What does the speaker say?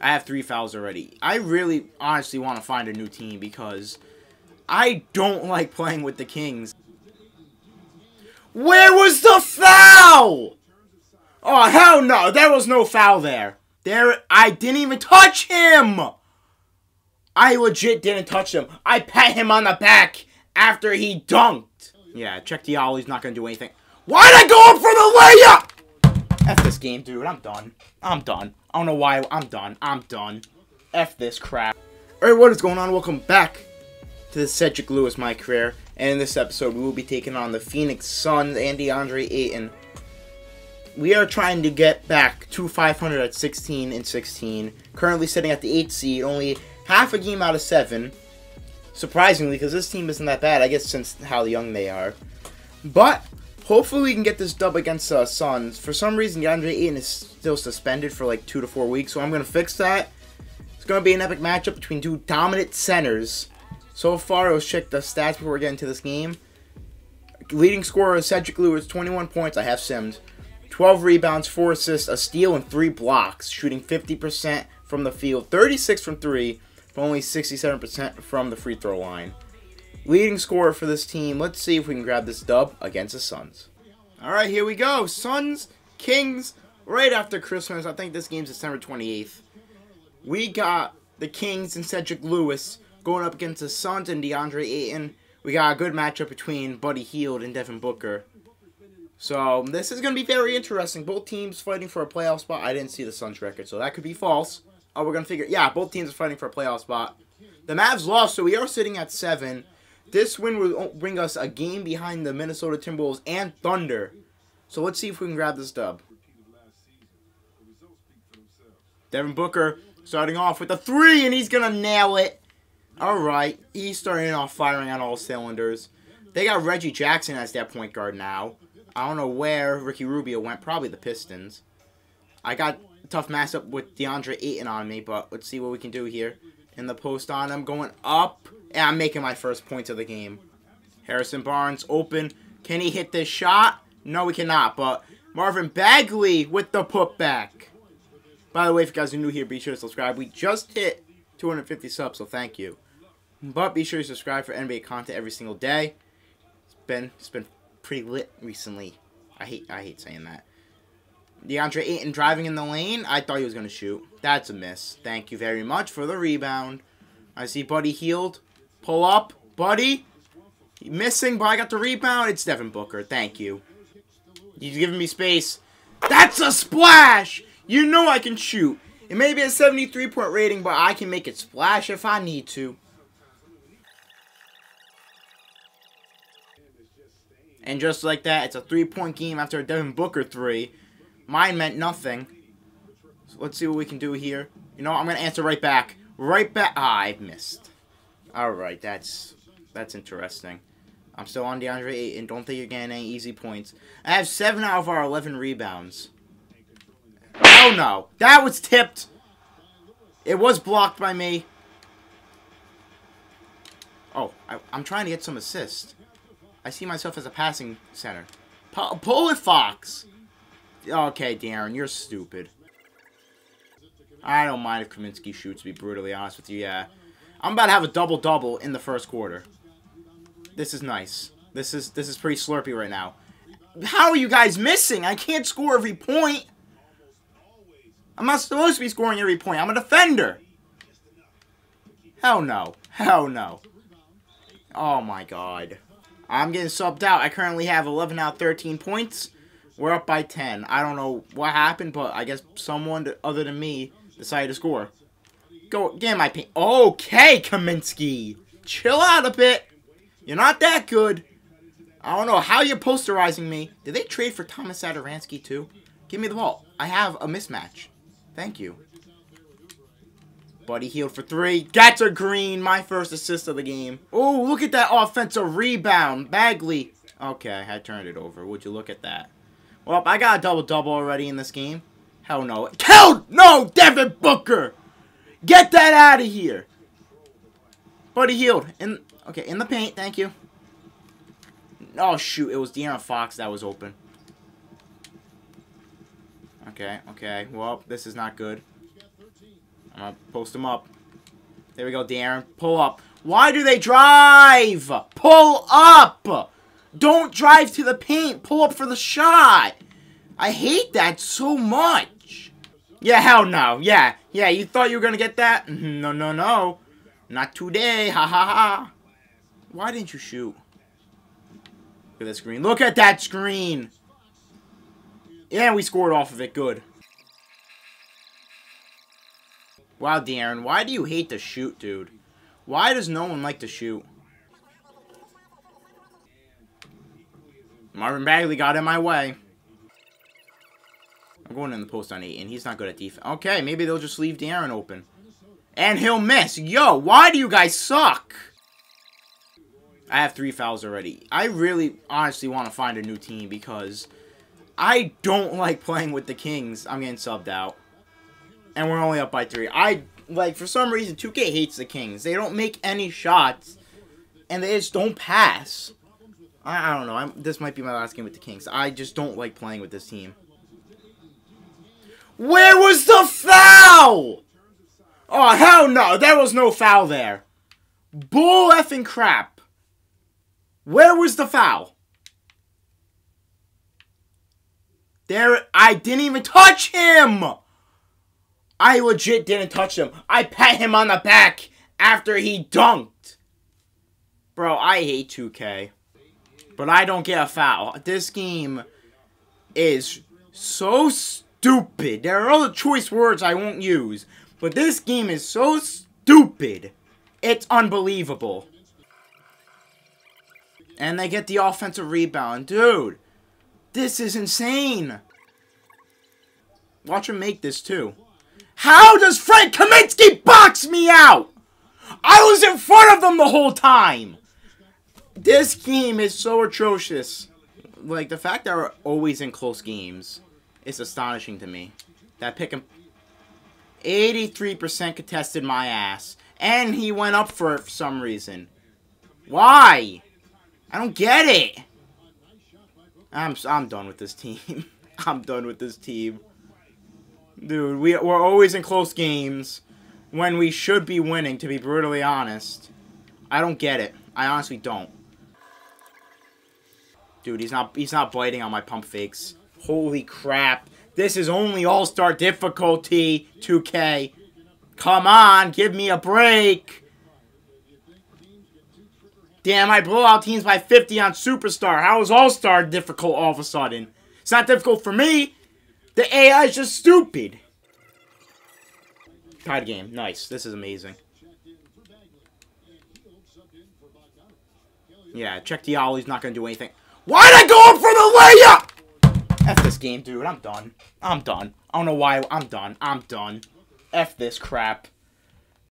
I have 3 fouls already. I really honestly want to find a new team because I don't like playing with the Kings. Where was the foul? Oh, hell no. There was no foul there. I didn't even touch him. I legit didn't touch him. I pat him on the back after he dunked. Yeah, check the ollie's not going to do anything. Why'd I go up for the layup? F this game, dude. I'm done. I'm done. I don't know why. I'm done. I'm done. F this crap. Alright, what is going on? Welcome back to the Cedric Lewis, my career. And in this episode, we will be taking on the Phoenix Suns and Deandre Ayton. We are trying to get back to 500 at 16-16. Currently sitting at the 8th seed, only half a game out of 7. Surprisingly, because this team isn't that bad, I guess, since how young they are. But hopefully we can get this dub against the Suns. For some reason, Deandre Ayton is still suspended for like 2 to 4 weeks, so I'm going to fix that. It's going to be an epic matchup between two dominant centers. So far, let's check the stats before we get into this game. Leading scorer is Cedric Lewis, 21 points. I have simmed. 12 rebounds, 4 assists, a steal, and 3 blocks. Shooting 50% from the field, 36 from 3, but only 67% from the free throw line. Leading scorer for this team. Let's see if we can grab this dub against the Suns. Alright, here we go. Suns, Kings, right after Christmas. I think this game's December 28th. We got the Kings and Cedric Lewis going up against the Suns and Deandre Ayton. We got a good matchup between Buddy Hield and Devin Booker. So this is going to be very interesting. Both teams fighting for a playoff spot. I didn't see the Suns record, so that could be false. Oh, we're going to figure... Yeah, both teams are fighting for a playoff spot. The Mavs lost, so we are sitting at 7. This win will bring us a game behind the Minnesota Timberwolves and Thunder. So let's see if we can grab this dub. Devin Booker starting off with a 3, and he's going to nail it. All right. He's starting off firing on all cylinders. They got Reggie Jackson as their point guard now. I don't know where Ricky Rubio went. Probably the Pistons. I got a tough matchup with Deandre Ayton on me, but let's see what we can do here. In the post on him, going up, and I'm making my first points of the game. Harrison Barnes open. Can he hit this shot? No, he cannot, but Marvin Bagley with the putback. By the way, if you guys are new here, be sure to subscribe. We just hit 250 subs, so thank you. But be sure to subscribe for NBA content every single day. It's been pretty lit recently. I hate saying that. Deandre Ayton driving in the lane. I thought he was going to shoot. That's a miss. Thank you very much for the rebound. I see Buddy Hield. Pull up. Buddy. Missing, but I got the rebound. It's Devin Booker. Thank you. He's giving me space. That's a splash! You know I can shoot. It may be a 73-point rating, but I can make it splash if I need to. And just like that, it's a 3-point game after a Devin Booker 3. Mine meant nothing. So let's see what we can do here. You know, I'm going to answer right back. Right back. Ah, I missed. All right, that's interesting. I'm still on Deandre Ayton. Don't think you're getting any easy points. I have 7 out of our 11 rebounds. Oh, no. That was tipped. It was blocked by me. Oh, I'm trying to get some assist. I see myself as a passing center. Pull it, Fox. Okay, De'Aaron, you're stupid. I don't mind if Kaminsky shoots, to be brutally honest with you. Yeah, I'm about to have a double-double in the first quarter. This is nice. This is pretty slurpy right now. How are you guys missing? I can't score every point. I'm not supposed to be scoring every point. I'm a defender. Hell no. Hell no. Oh, my God. I'm getting subbed out. I currently have 11 out of 13 points. We're up by 10. I don't know what happened, but I guess someone other than me decided to score. Go get my paint. Okay, Kaminsky. Chill out a bit. You're not that good. I don't know how you're posterizing me. Did they trade for Thomas Adoransky too? Give me the ball. I have a mismatch. Thank you. Buddy Hield for 3. That's a green. My first assist of the game. Oh, look at that offensive rebound. Bagley. Okay, I turned it over. Would you look at that? Well, I got a double-double already in this game. Hell no. Hell no, Devin Booker. Get that out of here. Buddy Hield. Okay, in the paint. Thank you. Oh, shoot. It was De'Aaron Fox that was open. Okay. Well, this is not good. I'm going to post him up. There we go, De'Aaron. Pull up. Why do they drive? Pull up! Don't drive to the paint. Pull up for the shot. I hate that so much. Yeah, hell no. Yeah, yeah, you thought you were going to get that? No, no, no. Not today. Ha, ha, ha. Why didn't you shoot? Look at that screen. Look at that screen. Yeah, we scored off of it. Good. Wow, De'Aaron, why do you hate to shoot, dude? Why does no one like to shoot? Marvin Bagley got in my way. I'm going in the post on Ayton. He's not good at defense. Okay, maybe they'll just leave De'Aaron open. And he'll miss. Yo, why do you guys suck? I have 3 fouls already. I really honestly want to find a new team because I don't like playing with the Kings. I'm getting subbed out. And we're only up by 3. For some reason, 2K hates the Kings. They don't make any shots. And they just don't pass. I don't know. This might be my last game with the Kings. I just don't like playing with this team. Where was the foul? Oh, hell no. There was no foul there. Bull effing crap. Where was the foul? There, I didn't even touch him. I legit didn't touch him. I pat him on the back after he dunked. Bro, I hate 2K. But I don't get a foul. This game is so stupid. There are other choice words I won't use. But this game is so stupid. It's unbelievable. And they get the offensive rebound. Dude, this is insane. Watch him make this too. How does Frank Kaminsky box me out? I was in front of them the whole time. This game is so atrocious. Like, the fact that we're always in close games is astonishing to me. That pick him. 83% contested my ass. And he went up for it for some reason. Why? I don't get it. I'm done with this team. I'm done with this team. Dude, we're always in close games when we should be winning, to be brutally honest. I don't get it. I honestly don't. Dude, he's not biting on my pump fakes. Holy crap. This is only all-star difficulty, 2K. Come on, give me a break. Damn, I blow out teams by 50 on Superstar. How is all-star difficult all of a sudden? It's not difficult for me. The AI is just stupid. Tied game. Nice. This is amazing. Yeah, check the ollie's not going to do anything. Why'd I go up for the layup? F this game, dude. I'm done. I'm done. I don't know why. I'm done. I'm done. F this crap.